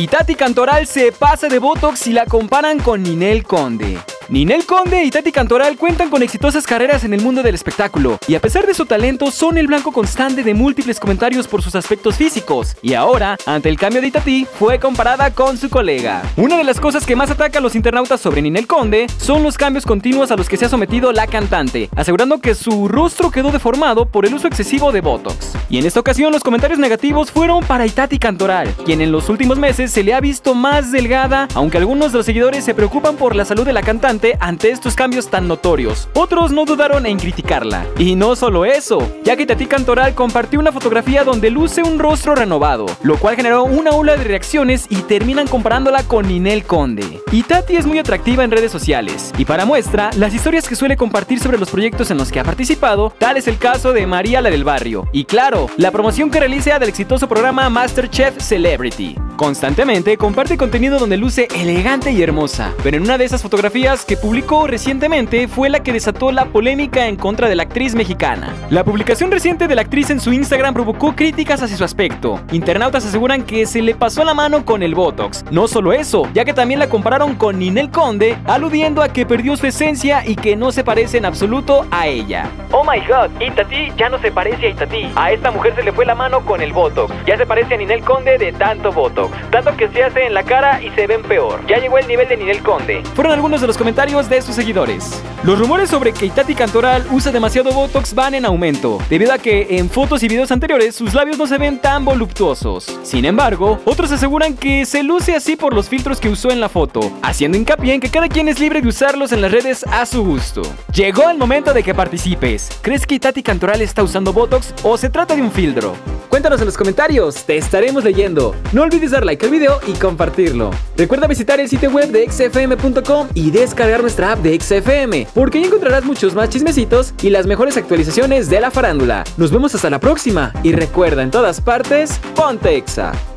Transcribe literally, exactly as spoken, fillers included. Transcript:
Itatí Cantoral se pasa de botox y la comparan con Ninel Conde. Ninel Conde y Itatí Cantoral cuentan con exitosas carreras en el mundo del espectáculo y a pesar de su talento son el blanco constante de múltiples comentarios por sus aspectos físicos, y ahora, ante el cambio de Itatí, fue comparada con su colega. Una de las cosas que más ataca a los internautas sobre Ninel Conde son los cambios continuos a los que se ha sometido la cantante, asegurando que su rostro quedó deformado por el uso excesivo de botox. Y en esta ocasión los comentarios negativos fueron para Itatí Cantoral, quien en los últimos meses se le ha visto más delgada, aunque algunos de los seguidores se preocupan por la salud de la cantante ante estos cambios tan notorios. Otros no dudaron en criticarla. Y no solo eso, ya que Itatí Cantoral compartió una fotografía donde luce un rostro renovado, lo cual generó una ola de reacciones y terminan comparándola con Ninel Conde. Itatí es muy atractiva en redes sociales, y para muestra, las historias que suele compartir sobre los proyectos en los que ha participado, tal es el caso de María la del Barrio, y claro, la promoción que realiza del exitoso programa MasterChef Celebrity. Constantemente comparte contenido donde luce elegante y hermosa, pero en una de esas fotografías que publicó recientemente fue la que desató la polémica en contra de la actriz mexicana. La publicación reciente de la actriz en su Instagram provocó críticas hacia su aspecto. Internautas aseguran que se le pasó la mano con el botox. No solo eso, ya que también la compararon con Ninel Conde, aludiendo a que perdió su esencia y que no se parece en absoluto a ella. Oh my god, Itatí ya no se parece a Itatí. A esta mujer se le fue la mano con el botox. Ya se parece a Ninel Conde de tanto botox. Tanto que se hace en la cara y se ven peor. Ya llegó el nivel de Ninel Conde. Fueron algunos de los comentarios de sus seguidores. Los rumores sobre que Itatí Cantoral usa demasiado botox van en aumento, debido a que en fotos y videos anteriores sus labios no se ven tan voluptuosos. Sin embargo, otros aseguran que se luce así por los filtros que usó en la foto, haciendo hincapié en que cada quien es libre de usarlos en las redes a su gusto. Llegó el momento de que participes. ¿Crees que Itatí Cantoral está usando botox o se trata de un filtro? Cuéntanos en los comentarios, te estaremos leyendo. No olvides dar like al video y compartirlo. Recuerda visitar el sitio web de x f m punto com y descargar nuestra app de X F M, porque ahí encontrarás muchos más chismecitos y las mejores actualizaciones de la farándula. Nos vemos hasta la próxima y recuerda, en todas partes, ponte exa.